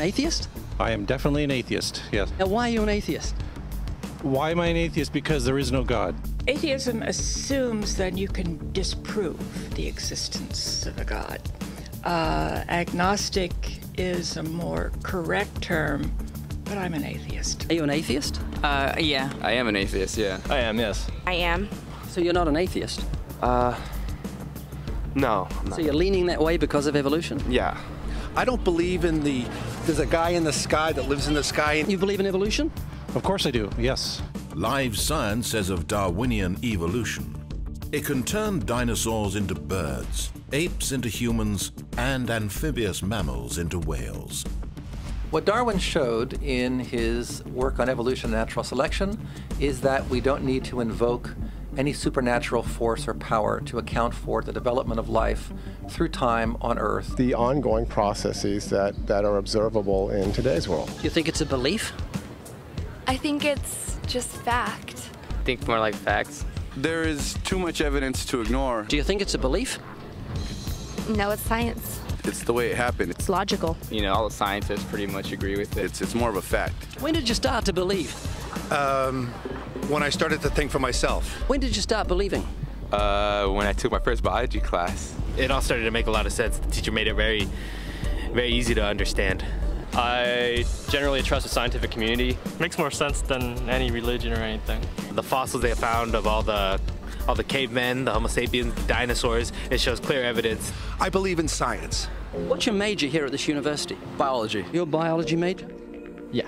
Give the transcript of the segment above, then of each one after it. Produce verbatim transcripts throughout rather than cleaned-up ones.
an atheist? I am definitely an atheist, yes. Now, why are you an atheist? Why am I an atheist? Because there is no God. Atheism assumes that you can disprove the existence of a God. Uh, agnostic is a more correct term, but I'm an atheist. Are you an atheist? Uh, yeah. I am an atheist, yeah. I am, yes. I am. So you're not an atheist? Uh, no, I'm not. So you're leaning that way because of evolution? Yeah. I don't believe in the, there's a guy in the sky that lives in the sky. And you believe in evolution? Of course I do, yes. Live science says of Darwinian evolution, it can turn dinosaurs into birds, apes into humans, and amphibious mammals into whales. What Darwin showed in his work on evolution and natural selection is that we don't need to invoke any supernatural force or power to account for the development of life through time on Earth. The ongoing processes that, that are observable in today's world. You think it's a belief? I think it's just fact. I think more like facts. There is too much evidence to ignore. Do you think it's a belief? No, it's science. It's the way it happened. It's logical. You know, all the scientists pretty much agree with it. It's, it's more of a fact. When did you start to believe? Um... When I started to think for myself. When did you start believing? Uh, when I took my first biology class. It all started to make a lot of sense. The teacher made it very, very easy to understand. I generally trust the scientific community. It makes more sense than any religion or anything. The fossils they found of all the, all the cavemen, the Homo sapiens, the dinosaurs, it shows clear evidence. I believe in science. What's your major here at this university? Biology. You're a biology major? Yeah.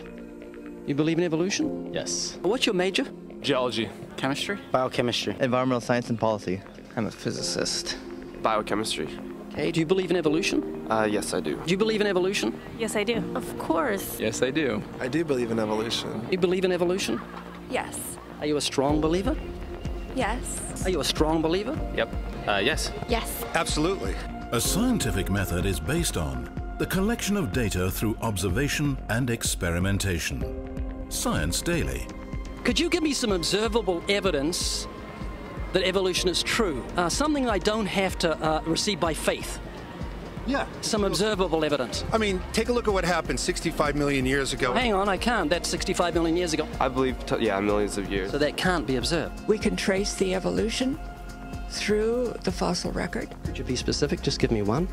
You believe in evolution? Yes. What's your major? Geology. Chemistry? Biochemistry. Environmental science and policy. I'm a physicist. Biochemistry. Okay, do you believe in evolution? Uh, yes, I do. Do you believe in evolution? Yes, I do. Of course. Yes, I do. I do believe in evolution. You believe in evolution? Yes. Are you a strong believer? Yes. Are you a strong believer? Yep. Uh, yes. Yes. Absolutely. A scientific method is based on the collection of data through observation and experimentation. Science Daily. Could you give me some observable evidence that evolution is true? Uh, something I don't have to uh, receive by faith. Yeah. Some observable evidence. I mean, take a look at what happened sixty-five million years ago. Hang on, I can't. That's sixty-five million years ago. I believe, yeah, millions of years. So that can't be observed. We can trace the evolution through the fossil record. Could you be specific? Just give me one.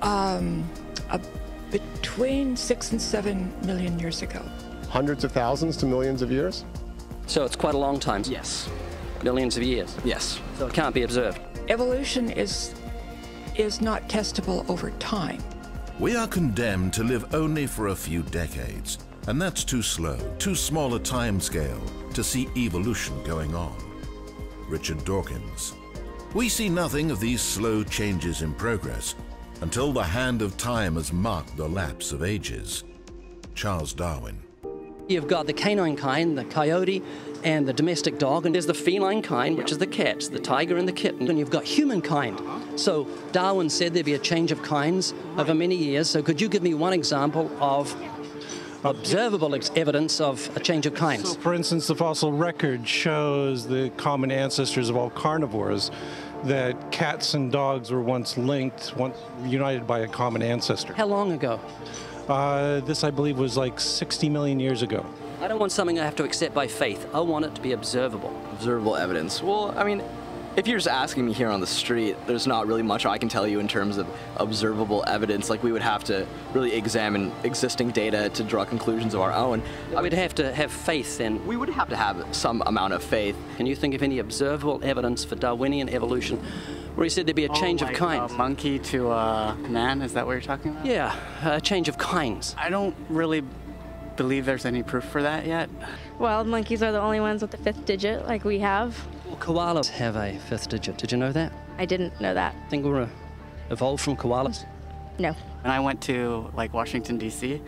Um, uh, between six and seven million years ago. Hundreds of thousands to millions of years? So it's quite a long time. Yes. Millions of years. Yes. So it can't be observed. Evolution is, is not testable over time. We are condemned to live only for a few decades, and that's too slow, too small a time scale to see evolution going on. Richard Dawkins. We see nothing of these slow changes in progress until the hand of time has marked the lapse of ages. Charles Darwin. You've got the canine kind, the coyote, and the domestic dog, and there's the feline kind, which is the cats, the tiger and the kitten, and you've got humankind. So Darwin said there'd be a change of kinds over many years, so could you give me one example of observable ex evidence of a change of kinds? So, for instance, the fossil record shows the common ancestors of all carnivores, that cats and dogs were once linked, once united by a common ancestor. How long ago? Uh, this, I believe, was like sixty million years ago. I don't want something I have to accept by faith. I want it to be observable. Observable evidence. Well, I mean, if you're just asking me here on the street, there's not really much I can tell you in terms of observable evidence. Like, we would have to really examine existing data to draw conclusions of our own. I mean, we'd have to have faith, then. We would have to have some amount of faith. Can you think of any observable evidence for Darwinian evolution where he said there'd be a oh, change like, of kinds? Uh, monkey to uh, man, is that what you're talking about? Yeah, a change of kinds. I don't really believe there's any proof for that yet. Well, monkeys are the only ones with the fifth digit like we have. Well, koalas have a fifth digit. Did you know that? I didn't know that. Think we're evolved from koalas? No. When I went to like Washington, D C,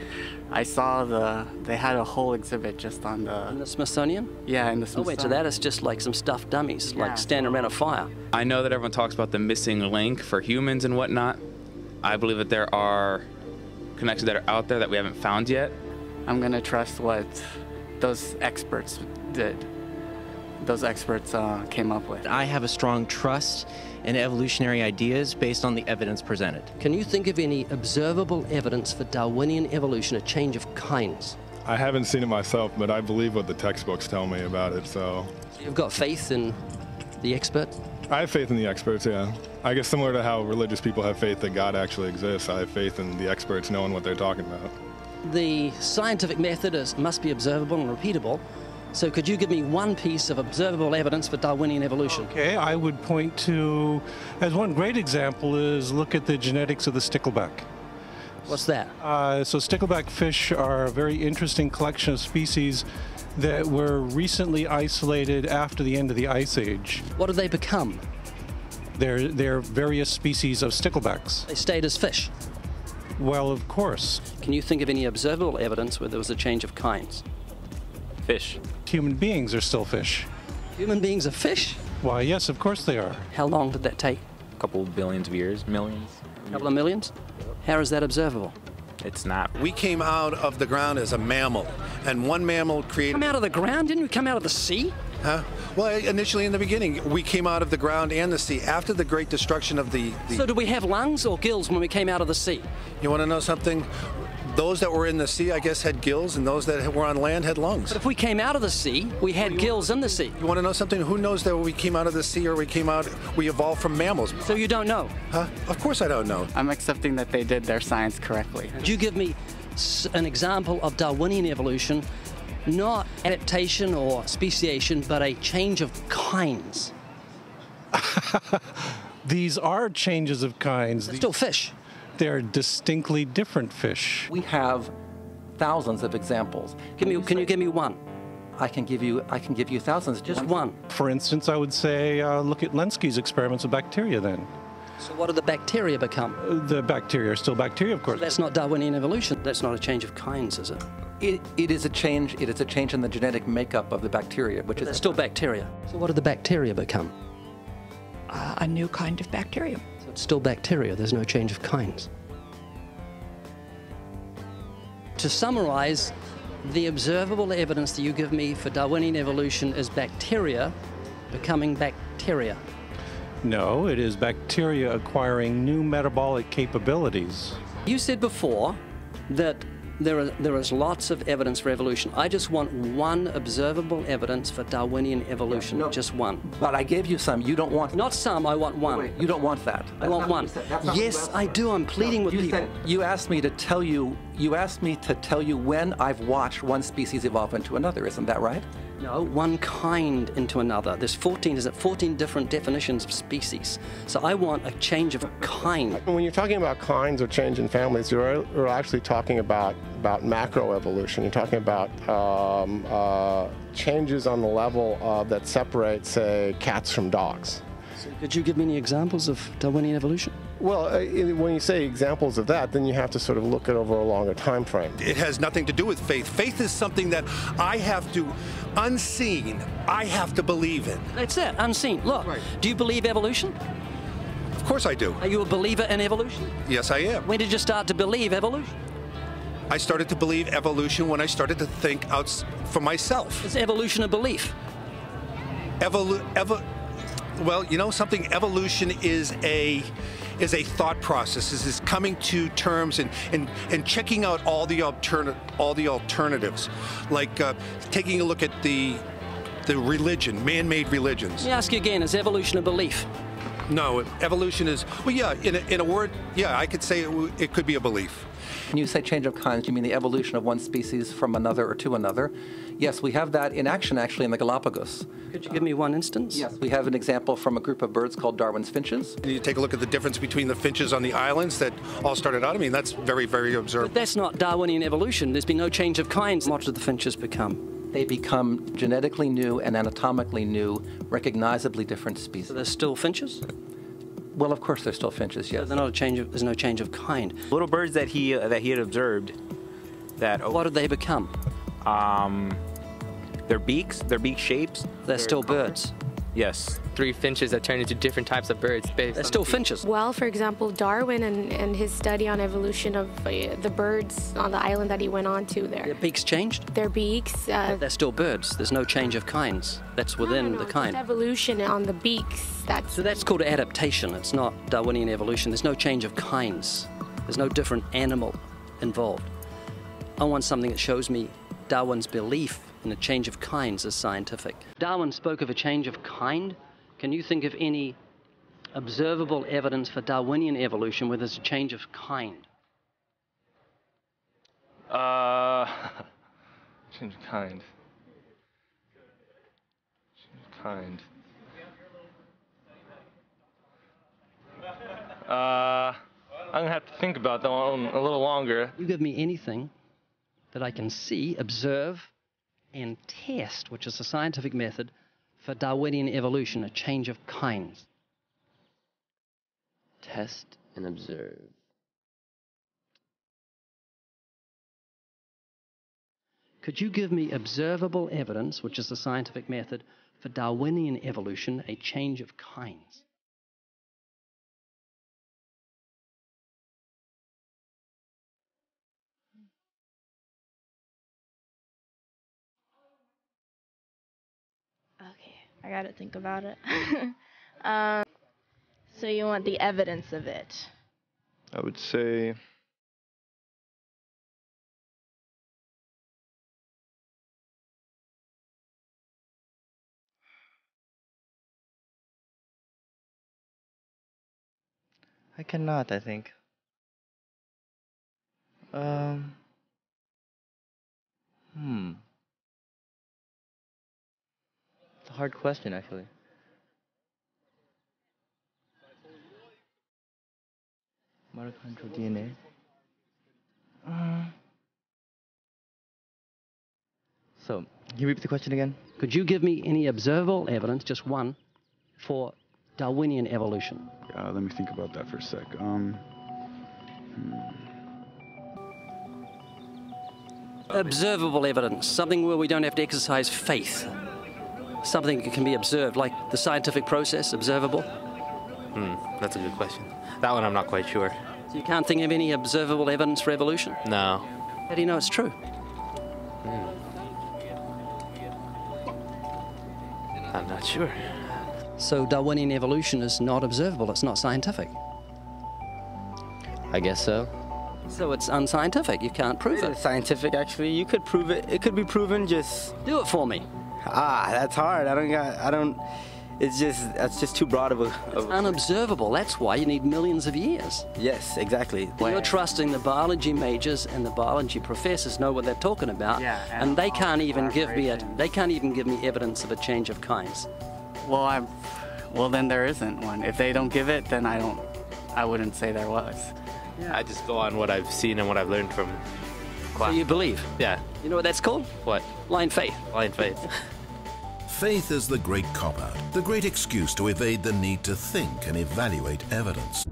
I saw the, they had a whole exhibit just on the... In the Smithsonian? Yeah, in the Smithsonian. Oh wait, so that is just like some stuffed dummies, yeah, like standing around a fire. I know that everyone talks about the missing link for humans and whatnot. I believe that there are connections that are out there that we haven't found yet. I'm gonna trust what those experts did. those experts uh, came up with. I have a strong trust in evolutionary ideas based on the evidence presented. Can you think of any observable evidence for Darwinian evolution, a change of kinds? I haven't seen it myself, but I believe what the textbooks tell me about it, so. So you've got faith in the experts? I have faith in the experts, yeah. I guess similar to how religious people have faith that God actually exists, I have faith in the experts knowing what they're talking about. The scientific method is, must be observable and repeatable. So could you give me one piece of observable evidence for Darwinian evolution? Okay, I would point to, as one great example is, look at the genetics of the stickleback. What's that? Uh, so stickleback fish are a very interesting collection of species that were recently isolated after the end of the Ice Age. What did they become? They're, they're various species of sticklebacks. They stayed as fish? Well, of course. Can you think of any observable evidence where there was a change of kinds? Fish. Human beings are still fish. Human beings are fish? Why, yes, of course they are. How long did that take? A couple billions of years, millions. A couple of millions? How is that observable? It's not. We came out of the ground as a mammal, and one mammal created... Come out of the ground? Didn't we come out of the sea? Huh? Well, initially in the beginning, we came out of the ground and the sea. After the great destruction of the... the... So did we have lungs or gills when we came out of the sea? You want to know something? Those that were in the sea, I guess, had gills, and those that were on land had lungs. But if we came out of the sea, we had gills in the sea. You want to know something? Who knows that we came out of the sea or we came out, we evolved from mammals? So you don't know? Huh? Of course I don't know. I'm accepting that they did their science correctly. Could you give me an example of Darwinian evolution, not adaptation or speciation, but a change of kinds? These are changes of kinds. They're still fish. They're distinctly different fish. We have thousands of examples. Give me, can you give me one? I can give you, I can give you thousands, just one. For instance, I would say, uh, look at Lenski's experiments of bacteria then. So what do the bacteria become? The bacteria are still bacteria, of course. So that's not Darwinian evolution. That's not a change of kinds, is it? It, it is a change, it is a change in the genetic makeup of the bacteria, which is still bacteria. So what do the bacteria become? Uh, a new kind of bacteria. Still bacteria, there's no change of kinds. To summarize, the observable evidence that you give me for Darwinian evolution is bacteria becoming bacteria. No, it is bacteria acquiring new metabolic capabilities. You said before that there are, there is lots of evidence for evolution. I just want one observable evidence for Darwinian evolution, no, just one. But I gave you some. You don't want... Not some, I want one. No, wait, you don't want that. I want one. Yes, I do. I'm pleading no, with you people. Said, you asked me to tell you, you asked me to tell you when I've watched one species evolve into another. Isn't that right? No, one kind into another. There's fourteen, is it fourteen different definitions of species. So I want a change of kind. When you're talking about kinds or change in families, you're, you're actually talking about, about macroevolution. You're talking about um, uh, changes on the level of, that separate, say, cats from dogs. So could you give me any examples of Darwinian evolution? Well, uh, when you say examples of that, then you have to sort of look at over a longer time frame. It has nothing to do with faith. Faith is something that I have to, unseen, I have to believe in. That's it, unseen. Look, right. Do you believe evolution? Of course I do. Are you a believer in evolution? Yes, I am. When did you start to believe evolution? I started to believe evolution when I started to think out for myself. Is evolution a belief? Evolu- ev- well, you know something, evolution is a... is a thought process, is, is coming to terms and, and, and checking out all the, alterna all the alternatives, like uh, taking a look at the, the religion, man-made religions. Let me ask you again, is evolution a belief? No, evolution is, well, yeah, in a, in a word, yeah, I could say it, it could be a belief. When you say change of kinds, you mean the evolution of one species from another or to another. Yes, we have that in action, actually, in the Galapagos. Could you give me one instance? Yes, we have an example from a group of birds called Darwin's finches. You take a look at the difference between the finches on the islands that all started out. I mean, that's very, very observable. But that's not Darwinian evolution. There's been no change of kinds. What did the finches become? They become genetically new and anatomically new, recognizably different species. So they're still finches? Well, of course, they're still finches, yes. So they're not a change of, there's no change of kind. Little birds that he uh, that he had observed. That oh, what did they become? Um, their beaks, their beak shapes. They're still color. Birds. Yes. Three finches that turn into different types of birds. That's still finches. Well, for example, Darwin and, and his study on evolution of uh, the birds on the island that he went on to there. Their beaks changed? Their beaks. Uh, They're still birds. There's no change of kinds. That's within no, no, no. the kind. It's evolution on the beaks. That's so that's called adaptation. It's not Darwinian evolution. There's no change of kinds. There's no different animal involved. I want something that shows me Darwin's belief in a change of kinds as scientific. Darwin spoke of a change of kind. Can you think of any observable evidence for Darwinian evolution where there's a change of kind? Uh, change of kind. Change of kind. Uh, I'm gonna have to think about that one a little longer. You give me anything that I can see, observe, and test, which is a scientific method for Darwinian evolution, a change of kinds. Test and observe. Could you give me observable evidence, which is the scientific method for Darwinian evolution, a change of kinds? I gotta think about it. um, so you want the evidence of it? I would say... I cannot, I think. Um... Hmm... It's a hard question, actually. Mitochondrial D N A. Uh, so, can you repeat the question again? Could you give me any observable evidence, just one, for Darwinian evolution? Uh, let me think about that for a sec. Um, hmm. Observable evidence, something where we don't have to exercise faith. Something that can be observed, like the scientific process, observable? Hmm, that's a good question. That one I'm not quite sure. So you can't think of any observable evidence for evolution? No. How do you know it's true? Hmm. I'm not sure. So Darwinian evolution is not observable, it's not scientific? I guess so. So it's unscientific, you can't prove it. It is scientific, actually. You could prove it. It could be proven, just... Do it for me. Ah, that's hard. I don't got, I don't, it's just, that's just too broad of a... Of it's unobservable. That's why you need millions of years. Yes, exactly. Wow. You're trusting the biology majors and the biology professors know what they're talking about. Yeah, and, and they can't even give me a, they can't even give me evidence of a change of kinds. Well, I, well then there isn't one. If they don't give it, then I don't, I wouldn't say there was. Yeah. I just go on what I've seen and what I've learned from class. So you believe? Yeah. You know what that's called? What? Blind faith. Blind faith. Faith is the great cop-out, the great excuse to evade the need to think and evaluate evidence.